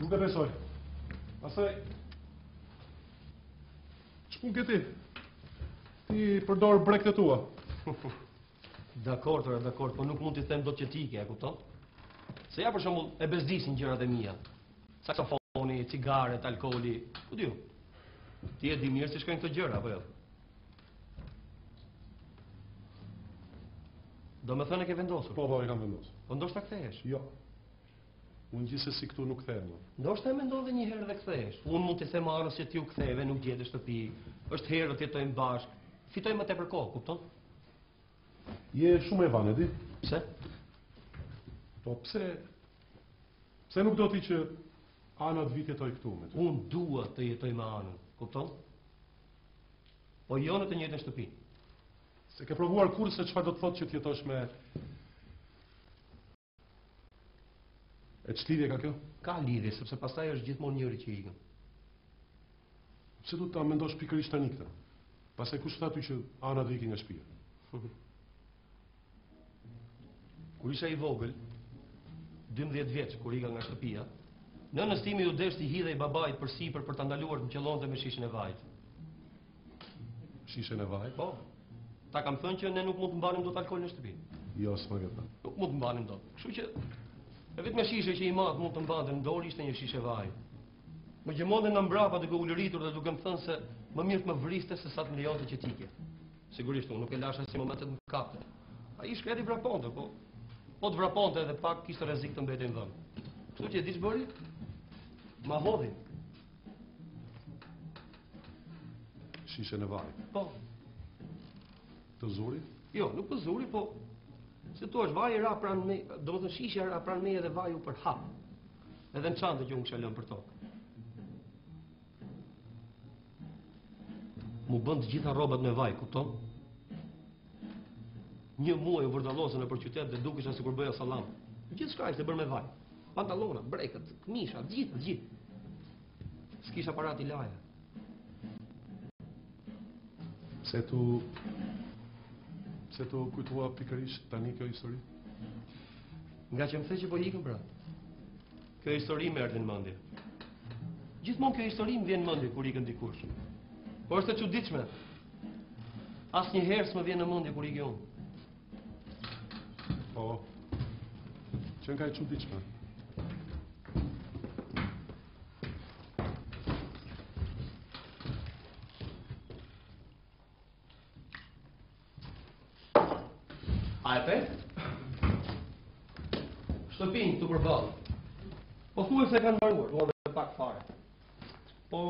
nuk e besoj. Pastaj, shpun ke ti? Ti përdor brekët tua. Dakor, dakor, po nuk mund t'i them dot që ti ke, e kupton? Se ja për shembull e bezdisin gjërat e mia. Saksofoni, cigaret, alkooli, ku diu. Ti e di mirë si shkojnë këto gjëra, apo jo? Do me thënë e ke vendosur? Po, po, e kam vendosur. Po ndoshta kthehesh? Jo. Unë gjithsesi këtu nuk kthehem. Ndoshta e mendon edhe një herë dhe kthehesh. Unë mund të them arrës se ti u ktheve, nuk gjete shtëpi. Është herë të jetojmë bashkë. Fitojmë më tepër kohë, kupton? Je shumë e vanë, di? Pse? Po pse? Pse nuk do ti që Ana të vit jetoj këtu me ty? Unë dua të jetoj me Anën, kupton? Po jo në të njëjtën shtëpi. Se ke provuar kur se çfarë do të thotë që t'jetosh me... E që lidhje ka kjo? Ka lidhje, sepse pastaj është gjithmonë njëri që ikën. Pse du t'a mendosh pikërisht tani këtë? Pastaj kush tha ty që Ana do iki nga shtëpia? Kur isha i vogël, 12 vjeç kur ika nga shtëpia, nënës time ju deshti hidhej babait përsipër për ta ndaluar të mqëllonte me shishën e vajit. Shishën e vajit? Po. Ta kam thënë që ne nuk mund të mbanim dot alkool në shtëpi. Jo, s'ma gëta. Nuk mund të mbanim dot. Kështu që e vetme shishe që i mat mund të mbante në dorë ishte një shishe vaj. Më gjëmonte nga mbrapa duke u lëritur dhe duke më thënë se më mirë të më vriste se sa të më lejonte që tike. Sigurisht unë nuk e lasha si momentet më kapte. Ai shkreti vraponte, po. Po të vraponte edhe pak kishte rrezik të mbetej në vend. Kështu që diç bëri? Ma hodhi. Shishe në vaj. Po. Të zuri? Jo, nuk të zuri, po... Se tu është vaj i ra pranë me... Do më të shisha ra pranë me edhe vaj u për hap. Edhe në çantë që unë kësha lënë për tokë. Mu bënd të gjitha robat me vaj, kupton? Një muaj u vërdalosën e për qytet dhe dukesha sikur bëja sallam. Gjithë shka ishte bërë me vaj. Pantalona, brekët, këmisha, gjithë, gjithë. S'kisha aparat i laja. Se tu... Se të kujtua pikërisht tani kjo histori? Nga që më the që po ikën pra. Kjo histori më erdhi në mendje. Gjithmonë kjo histori më vjen në mendje kur ikën dikush. Po është e çuditshme. Asnjëherë s'më vjen në mendje kur ikë unë. Po. Çën ka e çuditshme. Shtëpinë të përballë. Po thuaj se kanë mbaruar, por dhe pak fare. Po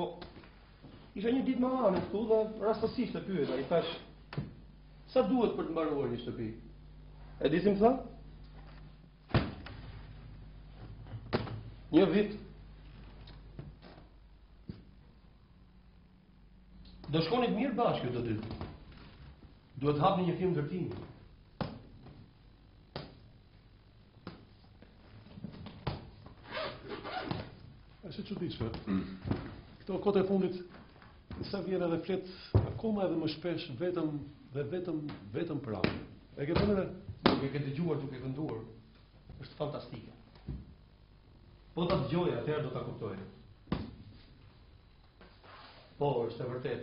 isha një ditë më anë këtu dhe rastësisht e pyeta, i thash sa duhet për të mbaruar një shtëpi? E di si më tha? Një vit. Do shkonit mirë bashkë këto dy. Duhet hapni një film ndërtimi. Është që dishme, këto kote fundit, nësa vjen edhe flet akoma edhe më shpesh vetëm dhe vetëm për anë. E ke përmëre? Nuk e ke dëgjuar, nuk e kënduar. Është fantastike. Po ta dëgjoja, atëherë do ta kuptoja. Po, është e vërtet.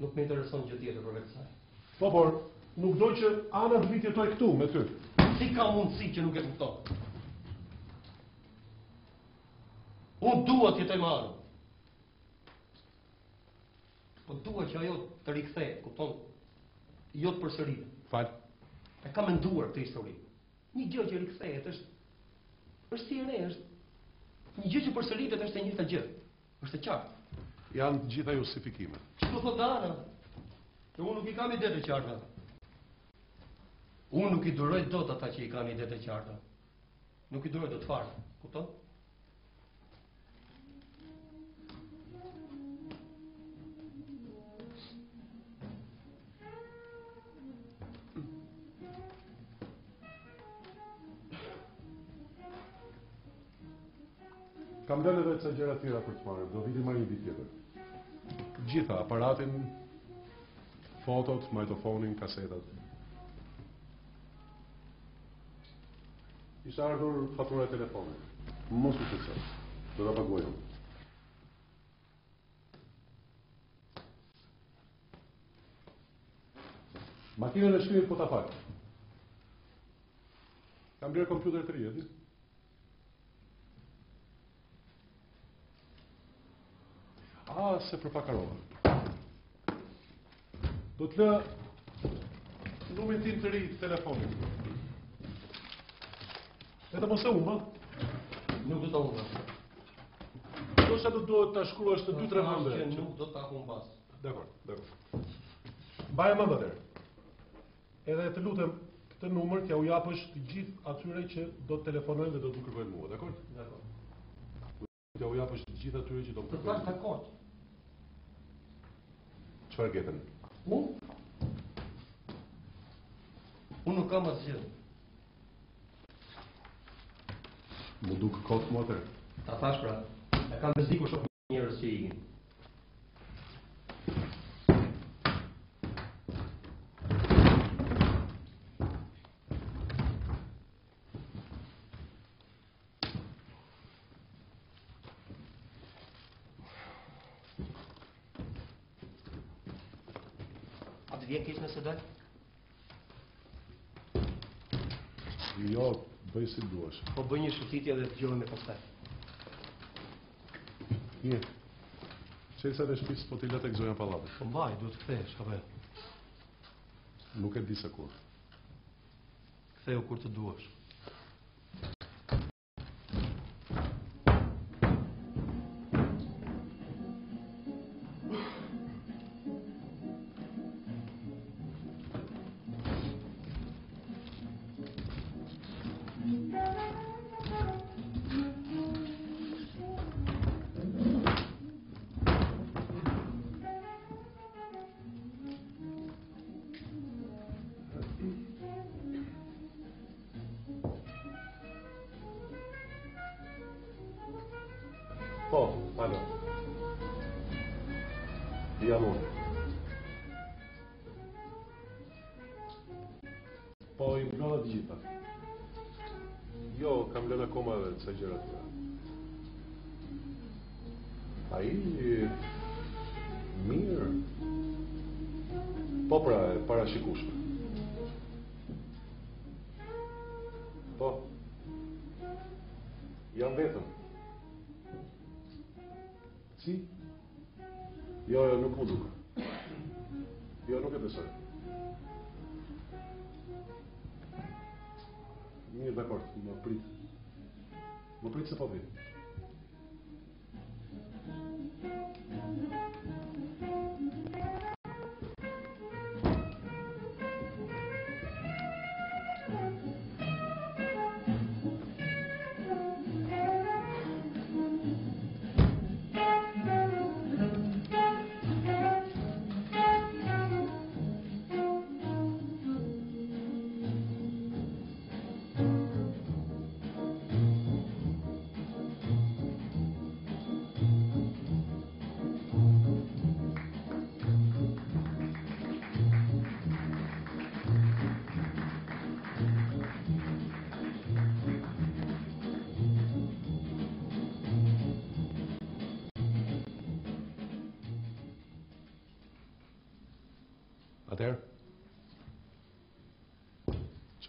Nuk më intereson gjë tjetër për vetë saj. Po, por, nuk do që Ana të vitjetoj këtu me ty. Si ka mundësi që nuk e kupton? Unë dua t'jetoj me Anën. Po dua që ajo të rikthehet, kupton? Jo të përsëritet. Fal. E kam menduar këtë histori. Një gjë që rikthehet është si e re, është një gjë që përsëritet është e njëjta gjë. Është e qartë. Janë të gjitha justifikime. Ç'do thotë Ana? Që unë nuk i kam ide të qarta. Unë nuk i duroj dot ata që i kanë ide të qarta. Nuk i duroj dot fare, kupton? Kam dënë edhe ca gjëra tjera për të marrë, do viti marrë një ditë tjetër. Gjitha, aparatin, fotot, magnetofonin, kasetat. Ishtë ardhur fatura e telefonit. Mos u shqetëso. do ta paguajmë. Makinën e shkrimit po ta fal. Kam bler kompjuter të ri, e di? Ah, se përpakarova. Do të lë numrin tim të ri të telefonit. Edhe mos e humba. Nuk do ta humba. Do sa do duhet ta shkruash të 2-3 herë. Nuk do ta humbas. Dakor, dakor. Mbaj më mëdër. Edhe të lutem këtë numër t'ja u japësh të gjithë atyre që do të telefonojnë dhe do të më kërkojnë mua, dakor? Dakor. T'ja u japësh të gjithë atyre që do të kërkojnë. Dakor. Çfarë gjetën? Unë nuk kam asgjë. Më duk kot motor. Ta thash pra, e kam bezikur shumë njerëz që i ikin. Bëj si duash. Po bëj një shëtitje dhe të gjohën e pastaj. Nje. Qelsa dhe shpis po t'i letë e këzoja pallatë. Po mbaj, duhet të kthesh, apo jo? Nuk e di se kur. Ktheu kur të duash.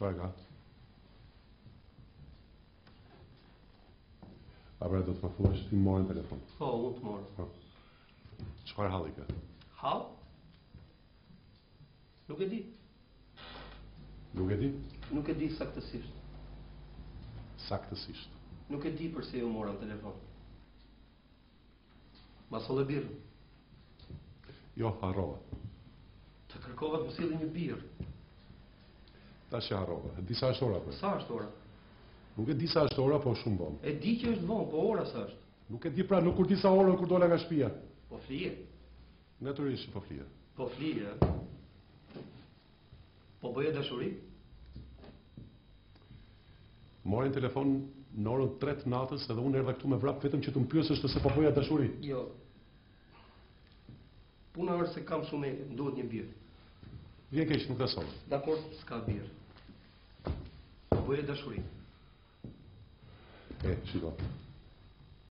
Çfarë ka? Abra do të më thuash ti morën telefon. Po, u të morë. Çfarë halli ka? Hall? Nuk e di. Nuk e di? Nuk e di saktësisht. Saktësisht. Nuk e di përse ju morën telefon. Masolle birë. Jo, harrova. Të kërkova të më sillni një birë. Ta që harrova. E di sa është ora, për? Sa është ora? Nuk e di sa është ora, po shumë vonë. E di që është vonë, po ora sa është? Nuk e di pra, nuk kur di sa orën kur dola nga shtëpia. Po flije? Natyrisht po flije. Po flije? Po bëje dashuri? Morën telefon në orën 3 të natës edhe unë erdha këtu me vrap vetëm që të më pyesësh nëse po bëja dashuri. Jo. Puna është se kam shumete, më duhet një birë. Vjen keq, nuk ka son. Dakor, s'ka birë. Bëjë dashuri. E, shiko.